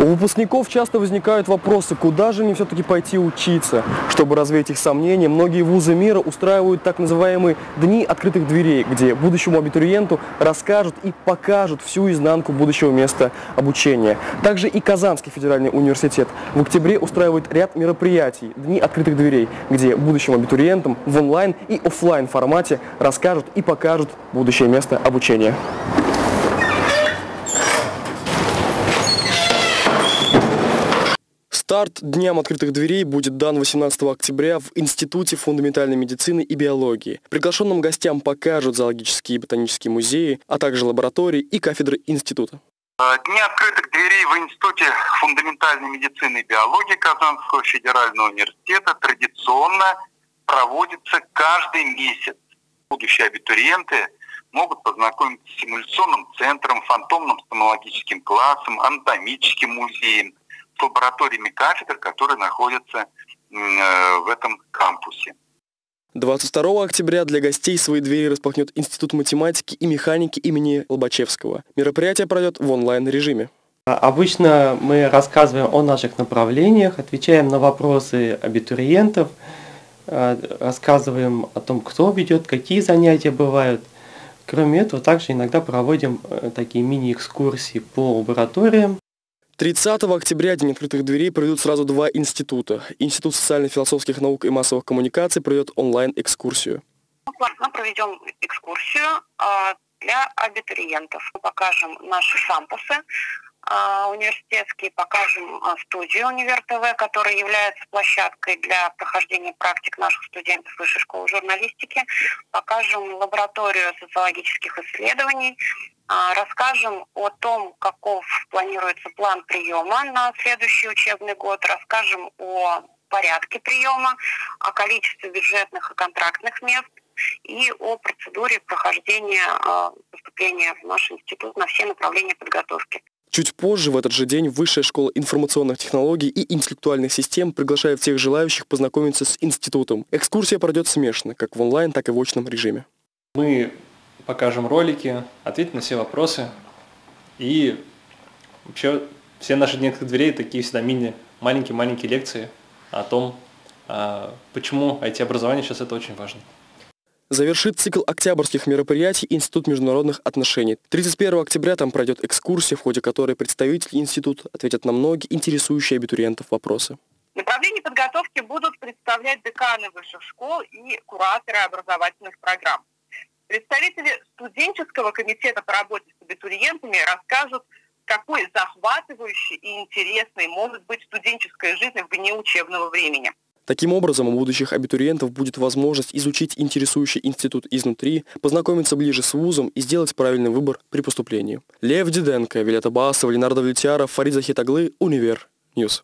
У выпускников часто возникают вопросы, куда же мне все-таки пойти учиться. Чтобы развеять их сомнения, многие вузы мира устраивают так называемые «дни открытых дверей», где будущему абитуриенту расскажут и покажут всю изнанку будущего места обучения. Также и Казанский федеральный университет в октябре устраивает ряд мероприятий «Дни открытых дверей», где будущим абитуриентам в онлайн и офлайн формате расскажут и покажут будущее место обучения. Старт Дням открытых дверей будет дан 18 октября в Институте фундаментальной медицины и биологии. Приглашенным гостям покажут зоологические и ботанические музеи, а также лаборатории и кафедры института. Дни открытых дверей в Институте фундаментальной медицины и биологии Казанского федерального университета традиционно проводится каждый месяц. Будущие абитуриенты могут познакомиться с симуляционным центром, фантомным стоматологическим классом, анатомическим музеем, с лабораториями кафедр, которые находятся в этом кампусе. 22 октября для гостей свои двери распахнет Институт математики и механики имени Лобачевского. Мероприятие пройдет в онлайн-режиме. Обычно мы рассказываем о наших направлениях, отвечаем на вопросы абитуриентов, рассказываем о том, кто ведет, какие занятия бывают. Кроме этого, также иногда проводим такие мини-экскурсии по лабораториям. 30 октября День открытых дверей проведут сразу два института. Институт социально-философских наук и массовых коммуникаций проведет онлайн-экскурсию. Мы проведем экскурсию для абитуриентов. Мы покажем наши кампусы университетские, покажем студию «Универ ТВ», которая является площадкой для прохождения практик наших студентов Высшей школы журналистики, покажем лабораторию социологических исследований, расскажем о том, каков планируется план приема на следующий учебный год, расскажем о порядке приема, о количестве бюджетных и контрактных мест и о процедуре прохождения поступления в наш институт на все направления подготовки. Чуть позже, в этот же день, Высшая школа информационных технологий и интеллектуальных систем приглашает всех желающих познакомиться с институтом. Экскурсия пройдет смешно, как в онлайн, так и в очном режиме. Мы покажем ролики, ответим на все вопросы. И вообще все наши дни открытых дверей такие всегда мини-маленькие лекции о том, почему IT-образование сейчас это очень важно. Завершит цикл октябрьских мероприятий Институт международных отношений. 31 октября там пройдет экскурсия, в ходе которой представители института ответят на многие интересующие абитуриентов вопросы. Направление подготовки будут представлять деканы высших школ и кураторы образовательных программ. Представители студенческого комитета по работе с абитуриентами расскажут, какой захватывающей и интересной может быть студенческая жизнь вне учебного времени. Таким образом, у будущих абитуриентов будет возможность изучить интересующий институт изнутри, познакомиться ближе с вузом и сделать правильный выбор при поступлении. Лев Диденко, Вилета Басова, Ленардо Влетяров, Фариза Универ Ньюс.